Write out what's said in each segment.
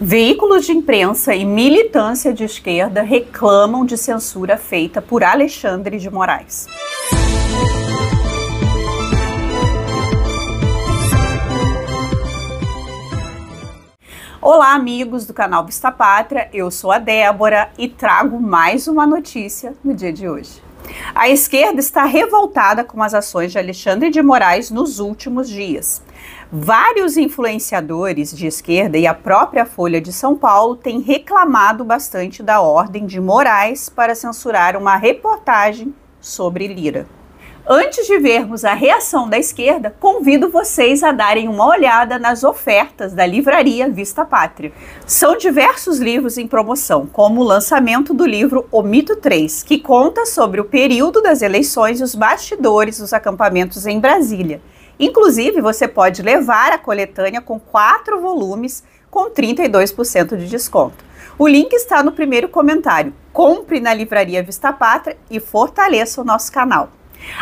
Veículos de imprensa e militância de esquerda reclamam de censura feita por Alexandre de Moraes. Olá, amigos do canal Vista Pátria, eu sou a Débora e trago mais uma notícia no dia de hoje. A esquerda está revoltada com as ações de Alexandre de Moraes nos últimos dias. Vários influenciadores de esquerda e a própria Folha de São Paulo têm reclamado bastante da ordem de Moraes para censurar uma reportagem sobre Lira. Antes de vermos a reação da esquerda, convido vocês a darem uma olhada nas ofertas da Livraria Vista Pátria. São diversos livros em promoção, como o lançamento do livro O Mito 3, que conta sobre o período das eleições e os bastidores dos acampamentos em Brasília. Inclusive, você pode levar a coletânea com 4 volumes com 32% de desconto. O link está no primeiro comentário. Compre na Livraria Vista Pátria e fortaleça o nosso canal.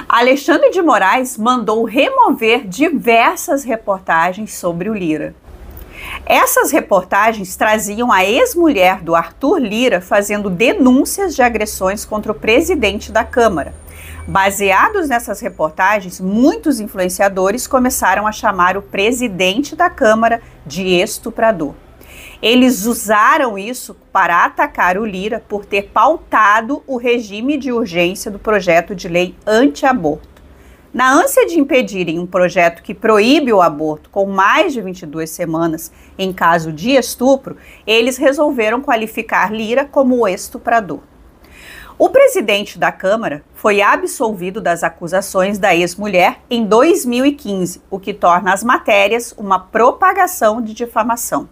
Alexandre de Moraes mandou remover diversas reportagens sobre o Lira. Essas reportagens traziam a ex-mulher do Arthur Lira fazendo denúncias de agressões contra o presidente da Câmara. Baseados nessas reportagens, muitos influenciadores começaram a chamar o presidente da Câmara de estuprador. Eles usaram isso para atacar o Lira por ter pautado o regime de urgência do projeto de lei anti-aborto. Na ânsia de impedirem um projeto que proíbe o aborto com mais de 22 semanas em caso de estupro, eles resolveram qualificar Lira como o estuprador. O presidente da Câmara foi absolvido das acusações da ex-mulher em 2015, o que torna as matérias uma propagação de difamação.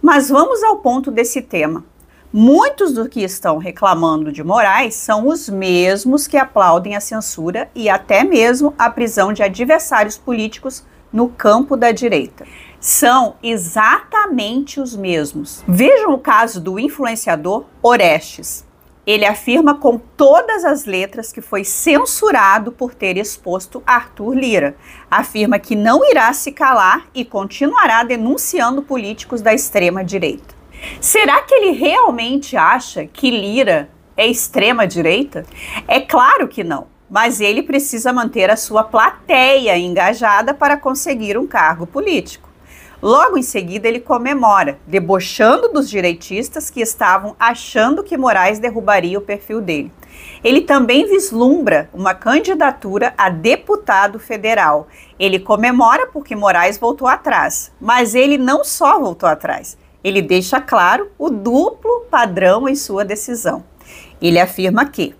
Mas vamos ao ponto desse tema. Muitos do que estão reclamando de Moraes são os mesmos que aplaudem a censura e até mesmo a prisão de adversários políticos no campo da direita. São exatamente os mesmos. Vejam o caso do influenciador Orestes. Ele afirma com todas as letras que foi censurado por ter exposto Arthur Lira. Afirma que não irá se calar e continuará denunciando políticos da extrema-direita. Será que ele realmente acha que Lira é extrema-direita? É claro que não, mas ele precisa manter a sua plateia engajada para conseguir um cargo político. Logo em seguida, ele comemora, debochando dos direitistas que estavam achando que Moraes derrubaria o perfil dele. Ele também vislumbra uma candidatura a deputado federal. Ele comemora porque Moraes voltou atrás, mas ele não só voltou atrás, ele deixa claro o duplo padrão em sua decisão. Ele afirma que,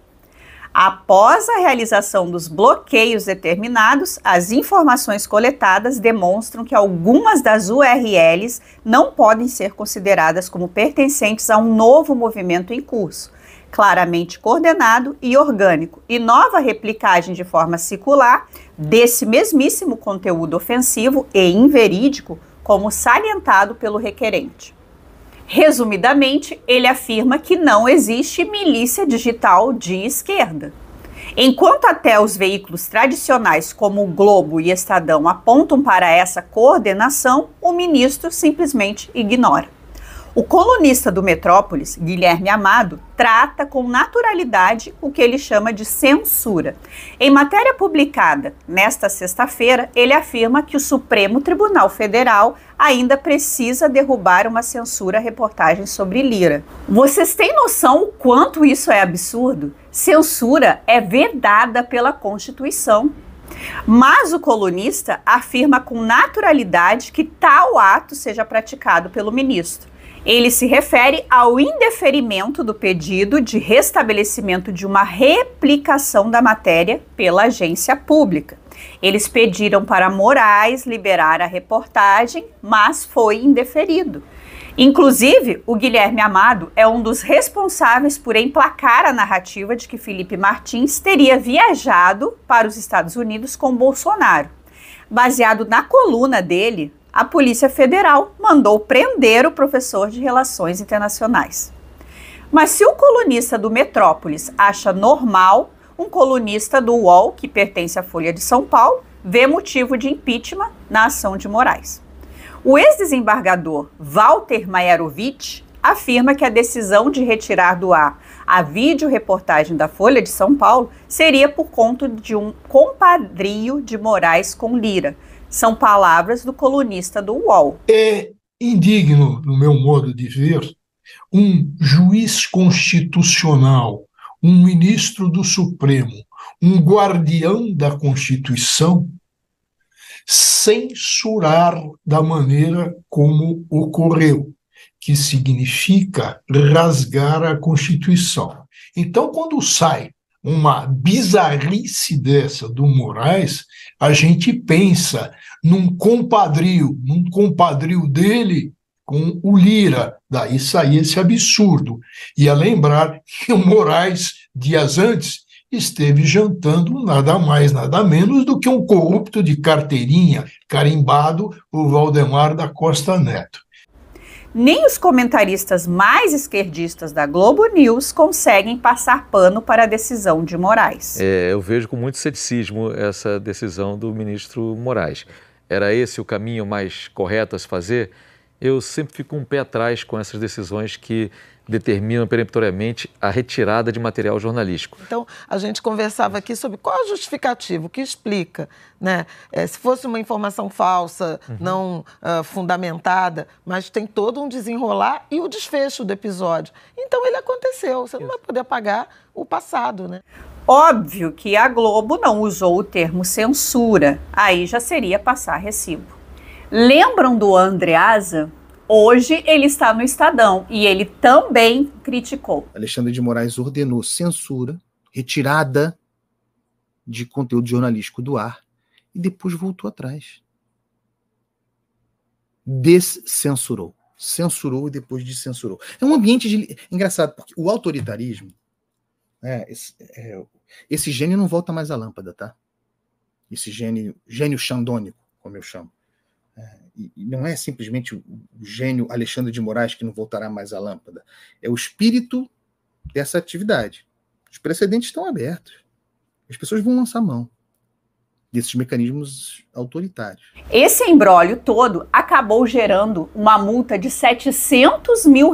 após a realização dos bloqueios determinados, as informações coletadas demonstram que algumas das URLs não podem ser consideradas como pertencentes a um novo movimento em curso, claramente coordenado e orgânico, e nova replicagem de forma circular desse mesmíssimo conteúdo ofensivo e inverídico, como salientado pelo requerente. Resumidamente, ele afirma que não existe milícia digital de esquerda. Enquanto até os veículos tradicionais como o Globo e Estadão apontam para essa coordenação, o ministro simplesmente ignora. O colunista do Metrópoles, Guilherme Amado, trata com naturalidade o que ele chama de censura. Em matéria publicada nesta sexta-feira, ele afirma que o Supremo Tribunal Federal ainda precisa derrubar uma censura à reportagem sobre Lira. Vocês têm noção o quanto isso é absurdo? Censura é vedada pela Constituição. Mas o colunista afirma com naturalidade que tal ato seja praticado pelo ministro. Ele se refere ao indeferimento do pedido de restabelecimento de uma replicação da matéria pela agência pública. Eles pediram para Moraes liberar a reportagem, mas foi indeferido. Inclusive, o Guilherme Amado é um dos responsáveis por emplacar a narrativa de que Felipe Martins teria viajado para os Estados Unidos com Bolsonaro. Baseado na coluna dele, a Polícia Federal mandou prender o professor de Relações Internacionais. Mas se o colunista do Metrópoles acha normal, um colunista do UOL, que pertence à Folha de São Paulo, vê motivo de impeachment na ação de Moraes. O ex-desembargador Walter Maierovitch afirma que a decisão de retirar do ar a videoreportagem da Folha de São Paulo seria por conta de um compadrio de Moraes com Lira. São palavras do colunista do UOL. É indigno, no meu modo de ver, um juiz constitucional, um ministro do Supremo, um guardião da Constituição, censurar da maneira como ocorreu, que significa rasgar a Constituição. Então, quando sai uma bizarrice dessa do Moraes, a gente pensa num compadrio dele com o Lira. Daí sai esse absurdo. E a lembrar que o Moraes, dias antes, esteve jantando nada mais, nada menos do que um corrupto de carteirinha, carimbado por Valdemar da Costa Neto. Nem os comentaristas mais esquerdistas da Globo News conseguem passar pano para a decisão de Moraes. Eu vejo com muito ceticismo essa decisão do ministro Moraes. Era esse o caminho mais correto a se fazer? Eu sempre fico um pé atrás com essas decisões que determinam peremptoriamente a retirada de material jornalístico. Então, a gente conversava aqui sobre qual é o justificativo, o que explica, né? Se fosse uma informação falsa, não fundamentada, mas tem todo um desenrolar e o desfecho do episódio. Então, ele aconteceu, você não vai poder apagar o passado, né? Óbvio que a Globo não usou o termo censura, aí já seria passar recibo. Lembram do Andreazza? Hoje ele está no Estadão e ele também criticou. Alexandre de Moraes ordenou censura, retirada de conteúdo jornalístico do ar e depois voltou atrás. Descensurou. Censurou e depois descensurou. É um ambiente de... Engraçado, porque o autoritarismo, né, esse gênio não volta mais à lâmpada, tá? Esse gênio xandônico, como eu chamo. E não é simplesmente o gênio Alexandre de Moraes que não voltará mais à lâmpada. É o espírito dessa atividade. Os precedentes estão abertos. As pessoas vão lançar mão desses mecanismos autoritários. Esse embrólio todo acabou gerando uma multa de R$700 mil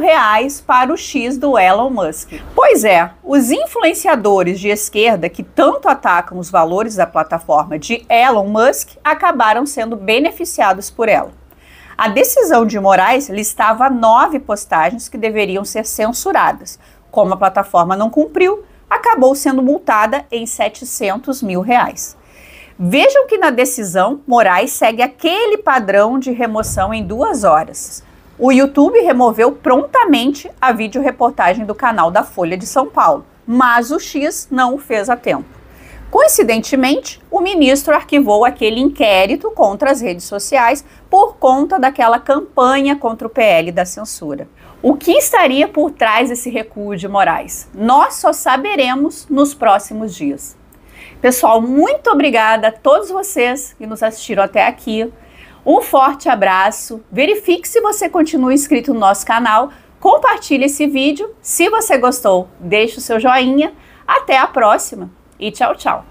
para o X do Elon Musk. Pois é, os influenciadores de esquerda que tanto atacam os valores da plataforma de Elon Musk acabaram sendo beneficiados por ela. A decisão de Moraes listava 9 postagens que deveriam ser censuradas. Como a plataforma não cumpriu, acabou sendo multada em R$700 mil. Vejam que na decisão, Moraes segue aquele padrão de remoção em 2 horas. O YouTube removeu prontamente a videoreportagem do canal da Folha de São Paulo, mas o X não o fez a tempo. Coincidentemente, o ministro arquivou aquele inquérito contra as redes sociais por conta daquela campanha contra o PL da censura. O que estaria por trás desse recuo de Moraes? Nós só saberemos nos próximos dias. Pessoal, muito obrigada a todos vocês que nos assistiram até aqui. Um forte abraço. Verifique se você continua inscrito no nosso canal. Compartilhe esse vídeo. Se você gostou, deixe o seu joinha. Até a próxima e tchau, tchau.